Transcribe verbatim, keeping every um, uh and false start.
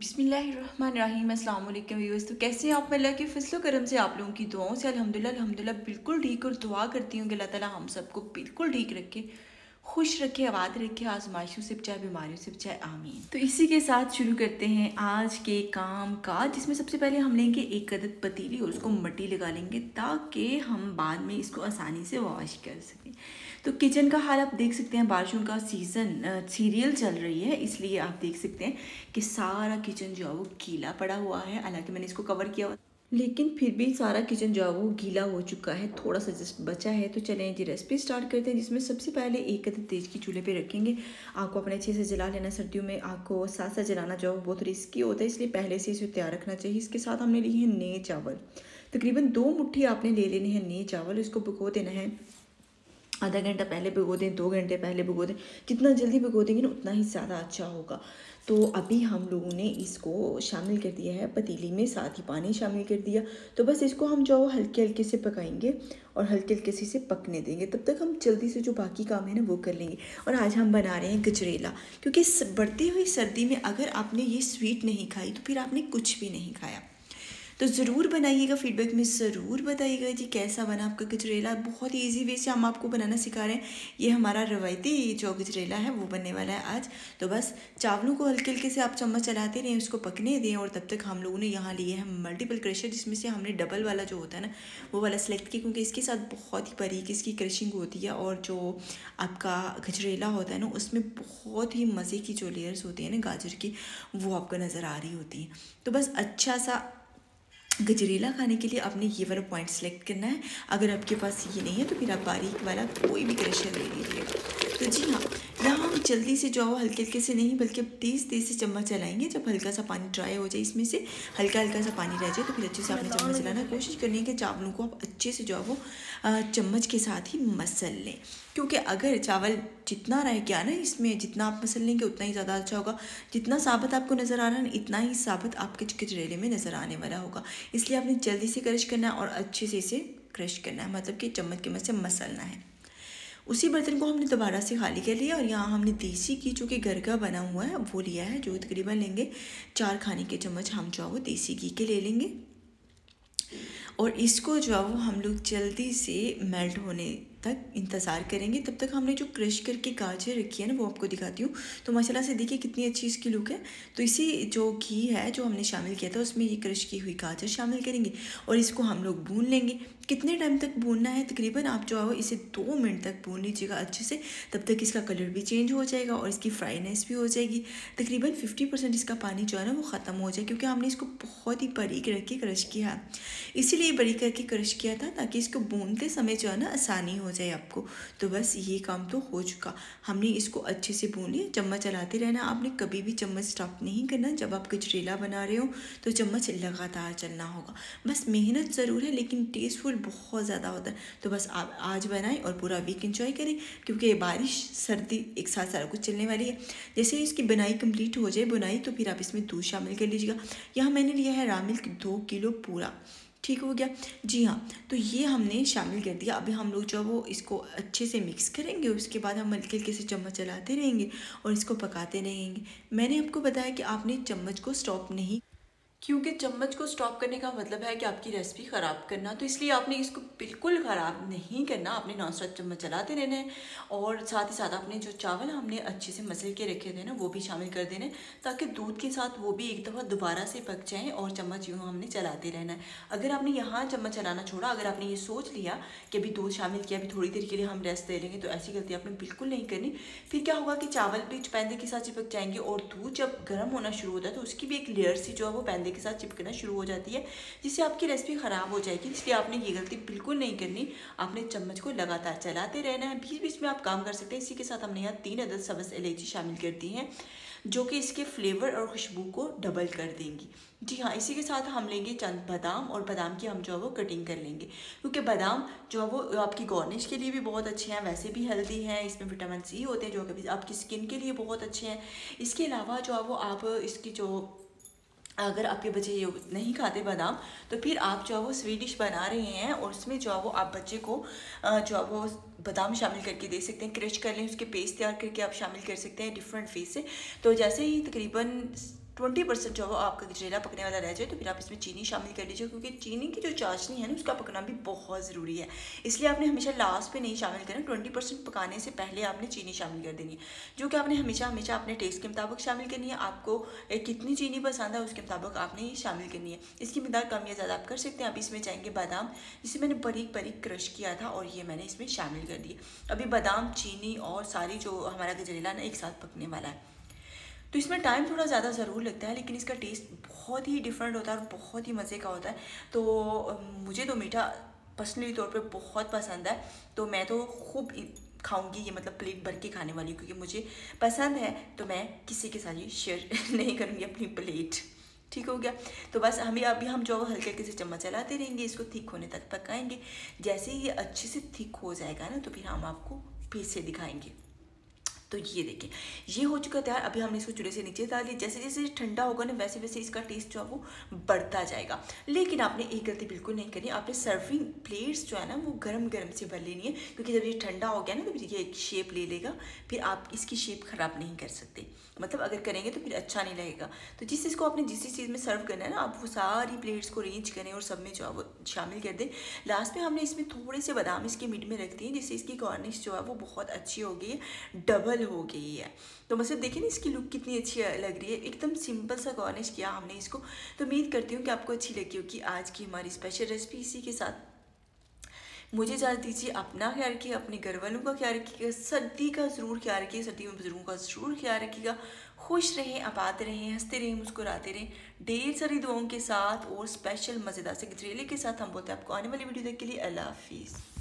बिस्मिल्लाहिर्रहमानिर्रहीम। अस्सलाम वालेकुम व्यूअर्स। तो कैसे हैं आप? अल्लाह के फजल करम से, आप लोगों की दुआओं से अल्हम्दुलिल्लाह अल्हम्दुलिल्लाह बिल्कुल ठीक। और दुआ करती हूँ कि अल्लाह ताला हम सबको बिल्कुल ठीक रखे, खुश रखे, आबाद रखे, आजमाइशों से बचाए, बीमारियों से बचाए, आमीन। तो इसी के साथ शुरू करते हैं आज के काम का, जिसमें सबसे पहले हम लेंगे एक अदद पतीली और उसको मट्टी लगा लेंगे ताकि हम बाद में इसको आसानी से वॉश कर सकें। तो किचन का हाल आप देख सकते हैं, बारिशों का सीज़न सीरियल चल रही है, इसलिए आप देख सकते हैं कि सारा किचन जो है वो गीला पड़ा हुआ है। हालाँकि मैंने इसको कवर किया हुआ, लेकिन फिर भी सारा किचन जो है वो गीला हो चुका है, थोड़ा सा जस्ट बचा है। तो चलें जी रेसिपी स्टार्ट करते हैं, जिसमें सबसे पहले एक अदद तेज की चूल्हे पे रखेंगे। आग को अपने अच्छे से जला लेना। सर्दियों में आग को साथ साथ जलाना जो है बहुत रिस्की होता है, इसलिए पहले से इसे तैयार रखना चाहिए। इसके साथ हमने लिए हैं नए चावल, तकरीबन दो मुट्ठी आपने ले लेने हैं नए चावल। इसको भिगो देना है, आधा घंटा पहले भिगो दें, दो घंटे पहले भिगो दें। जितना जल्दी भिगो देंगे ना उतना ही ज़्यादा अच्छा होगा। तो अभी हम लोगों ने इसको शामिल कर दिया है पतीली में, साथ ही पानी शामिल कर दिया। तो बस इसको हम जो हल्के हल्के से पकाएंगे और हल्के हल्के से इसे पकने देंगे, तब तक हम जल्दी से जो बाकी काम है ना वो कर लेंगे। और आज हम बना रहे हैं गजरेला, क्योंकि बढ़ती हुई सर्दी में अगर आपने ये स्वीट नहीं खाई तो फिर आपने कुछ भी नहीं खाया। तो ज़रूर बनाइएगा, फीडबैक में ज़रूर बताइएगा जी कैसा बना आपका गजरेला। बहुत ही ईजी वे से हम आपको बनाना सिखा रहे हैं। ये हमारा रवायती जो गजरेला है वो बनने वाला है आज। तो बस चावलों को हल्के हल्के से आप चम्मच चलाते रहें, उसको पकने दें। और तब तक हम लोगों ने यहाँ लिए हैं मल्टीपल क्रशर, जिसमें से हमने डबल वाला जो होता है ना वो वाला सेलेक्ट किया, क्योंकि इसके साथ बहुत ही बारीक इसकी क्रशिंग होती है। और जो आपका गजरेला होता है ना उसमें बहुत ही मज़े की जो लेयर्स होती है ना गाजर की, वो आपको नज़र आ रही होती हैं। तो बस अच्छा सा गजरेला खाने के लिए आपने ये वाला पॉइंट सेलेक्ट करना है। अगर आपके पास ये नहीं है तो फिर आप बारीक वाला कोई भी क्रशर ले लीजिएगा। तो जी हाँ, यहाँ हम जल्दी से जो हल्के हल्के से नहीं बल्कि तेज़ तेज़ से चम्मच चलाएंगे। जब हल्का सा पानी ड्राई हो जाए, इसमें से हल्का हल्का सा पानी रह जाए, तो फिर अच्छे से आपने चम्मच चलाना। कोशिश करनी है कि चावलों को आप अच्छे से जो वो चम्मच के साथ ही मसल लें, क्योंकि अगर चावल जितना रह गया ना इसमें, जितना आप मसल लेंगे उतना ही ज़्यादा अच्छा होगा। जितना साबुत आपको नज़र आ रहा है ना इतना ही साबुत आपके गजरेले में नज़र आने वाला होगा। इसलिए आपने जल्दी से क्रश करना है और अच्छे से इसे क्रश करना है, मतलब कि चम्मच के मदद से मसलना है। उसी बर्तन को हमने दोबारा से खाली कर लिया और यहाँ हमने देसी घी जो कि घर का बना हुआ है वो लिया है, जो तकरीबन लेंगे चार खाने के चम्मच हम जो वो देसी घी के ले लेंगे। और इसको जो है वो हम लोग जल्दी से मेल्ट होने तक इंतज़ार करेंगे। तब तक हमने जो क्रश करके गाजर रखी है ना वो आपको दिखाती हूँ। तो माशाल्लाह से देखिए कितनी अच्छी इसकी लुक है। तो इसी जो घी है जो हमने शामिल किया था उसमें ये क्रश की हुई गाजर शामिल करेंगे और इसको हम लोग भून लेंगे। कितने टाइम तक भूनना है? तकरीबन आप जो है वो इसे दो मिनट तक भून लीजिएगा अच्छे से। तब तक इसका कलर भी चेंज हो जाएगा और इसकी फ्राइनेस भी हो जाएगी। तकरीबन फिफ्टी परसेंट इसका पानी जो है ना वो ख़त्म हो जाए, क्योंकि हमने इसको बहुत ही बारीक रख के क्रश किया है। इसीलिए बारीक करके क्रश किया था ताकि इसको भूनते समय जो है ना आसानी हो जाए आपको। तो बस ये काम तो हो चुका, हमने इसको अच्छे से भून लिया। चम्मच चलाते रहना, आपने कभी भी चम्मच स्टॉप नहीं करना। जब आप गजरेला बना रहे हो तो चम्मच लगातार चलना होगा। बस मेहनत ज़रूर है लेकिन टेस्टफुल बहुत ज़्यादा होता है। तो बस आप आज बनाएं और पूरा वीक एंजॉय करें, क्योंकि बारिश सर्दी एक साथ सारा कुछ चलने वाली है। जैसे इसकी बनाई कंप्लीट हो जाए बुनाई, तो फिर आप इसमें दूध शामिल कर लीजिएगा। यहाँ मैंने लिया है रॉ मिल्क दो किलो पूरा, ठीक हो गया जी हाँ। तो ये हमने शामिल कर दिया। अभी हम लोग जो वो इसको अच्छे से मिक्स करेंगे, उसके बाद हम हल्के हल्के से चम्मच चलाते रहेंगे और इसको पकाते रहेंगे। मैंने आपको बताया कि आपने चम्मच को स्टॉप नहीं, क्योंकि चम्मच को स्टॉप करने का मतलब है कि आपकी रेसिपी ख़राब करना। तो इसलिए आपने इसको बिल्कुल ख़राब नहीं करना, आपने नॉन स्टॉप चम्मच चलाते रहना है। और साथ ही साथ आपने जो चावल हमने अच्छे से मसल के रखे थे ना वो भी शामिल कर देना, ताकि दूध के साथ वो भी एक दफ़ा दोबारा से पक जाएँ। और चम्मच यूँ हमने चलाते रहना है। अगर आपने यहाँ चम्मच चलाना छोड़ा, अगर आपने ये सोच लिया कि अभी दूध शामिल किया, अभी थोड़ी देर के लिए हम रेस्ट दे लेंगे, तो ऐसी गलती आपने बिल्कुल नहीं करनी। फिर क्या होगा कि चावल भी पैंदे के साथ चिपक जाएंगे और दूध जब गर्म होना शुरू होता है तो उसकी भी एक लेयर सी जो है वो पैंदे के साथ चिपकना शुरू हो जाती है, जिससे आपकी रेसिपी ख़राब हो जाएगी। इसलिए आपने ये गलती बिल्कुल नहीं करनी, आपने चम्मच को लगातार चलाते रहना है। बीच बीच में आप काम कर सकते हैं। इसी के साथ हमने यहाँ तीन अदद सब्ज़ इलायची शामिल कर दी हैं, जो कि इसके फ्लेवर और खुशबू को डबल कर देंगी। जी हाँ, इसी के साथ हम लेंगे चंद बादाम, और बादाम की हम जो है वो कटिंग कर लेंगे, क्योंकि बादाम जो है वो आपकी गार्निश के लिए भी बहुत अच्छे हैं, वैसे भी हेल्दी हैं। इसमें विटामिन सी होते हैं जो कि आपकी स्किन के लिए बहुत अच्छे हैं। इसके अलावा जो है वो आप इसकी जो, अगर आपके बच्चे ये नहीं खाते बादाम, तो फिर आप जो है वो स्वीट डिश बना रहे हैं और उसमें जो है वो आप बच्चे को जो है वो बादाम शामिल करके दे सकते हैं। क्रश कर लें, उसके पेस्ट तैयार करके आप शामिल कर सकते हैं डिफरेंट फेस से। तो जैसे ही तकरीबन ट्वेंटी परसेंट जो हो आपका गजरेला पकने वाला रह जाए तो फिर आप इसमें चीनी शामिल कर लीजिए, क्योंकि चीनी की जो चाशनी है ना उसका पकना भी बहुत ज़रूरी है, इसलिए आपने हमेशा लास्ट पे नहीं शामिल करना। ट्वेंटी परसेंट पकाने से पहले आपने चीनी शामिल कर देनी है, जो कि आपने हमेशा हमेशा अपने टेस्ट के मुताबिक शामिल करनी है। आपको कितनी चीनी पसंद है उसके मुताबिक आपने ये शामिल करनी है। इसकी मकदार कम या ज़्यादा आप कर सकते हैं। अभी इसमें जाएंगे बादाम, जिसे मैंने बारीक बारीक क्रश किया था और ये मैंने इसमें शामिल कर दिए। अभी बादाम, चीनी और सारी जो हमारा गजरेला ना एक साथ पकने वाला है, तो इसमें टाइम थोड़ा ज़्यादा ज़रूर लगता है, लेकिन इसका टेस्ट बहुत ही डिफरेंट होता है और बहुत ही मज़े का होता है। तो मुझे तो मीठा पर्सनली तौर पे बहुत पसंद है, तो मैं तो खूब खाऊंगी ये, मतलब प्लेट भर के खाने वाली, क्योंकि मुझे पसंद है तो मैं किसी के साथ ये शेयर नहीं करूँगी अपनी प्लेट। ठीक हो गया, तो बस हमें अभी हम जो हल्के हल्के से चम्मच चलाते रहेंगे, इसको थिक होने तक पकाएंगे। जैसे ही ये अच्छे से थिक हो जाएगा ना तो फिर हम आपको फिर से दिखाएँगे। तो ये देखिए ये हो चुका तैयार। अभी हमने इसको चूल्हे से नीचे डाल दिया। जैसे जैसे ठंडा होगा ना वैसे वैसे इसका टेस्ट जो है वो बढ़ता जाएगा। लेकिन आपने एक गलती बिल्कुल नहीं करनी, आपने सर्विंग प्लेट्स जो है ना वो गरम गरम से भर लेनी है, क्योंकि जब ये ठंडा हो गया ना तो फिर ये एक शेप ले लेगा, फिर आप इसकी शेप ख़राब नहीं कर सकते, मतलब अगर करेंगे तो फिर अच्छा नहीं लगेगा। तो जिस चीज़ को आपने जिस चीज़ में सर्व करना है ना आप वो सारी प्लेट्स को अरेंज करें और सब में जो है वो शामिल कर दें। लास्ट में हमने इसमें थोड़े से बादाम इसके मिड में रख दिए, जिससे इसकी गार्निश जो है वो बहुत अच्छी हो गई है, डबल हो गई है। तो मतलब देखिए ना इसकी लुक कितनी अच्छी लग रही है, एकदम सिंपल सा गार्निश किया हमने इसको। तो उम्मीद करती हूँ कि आपको अच्छी लगी होगी आज की हमारी स्पेशल रेसिपी। इसी के साथ मुझे इजाज़त दीजिए, अपना ख्याल रखिए, अपने घर वालों का ख्याल रखिएगा, सर्दी का ज़रूर ख्याल रखिए, सर्दी में बुजुर्गों का ज़रूर ख्याल रखिएगा। खुश रहें, आबाद रहें, हंसते रहें, मुस्कुराते रहें, ढेर सारी दुआओं के साथ और स्पेशल मज़ेदार से गजरेले के साथ। हम बोलते हैं आपको आने वाली वीडियो देख के लिए अल्लाह हाफिज़।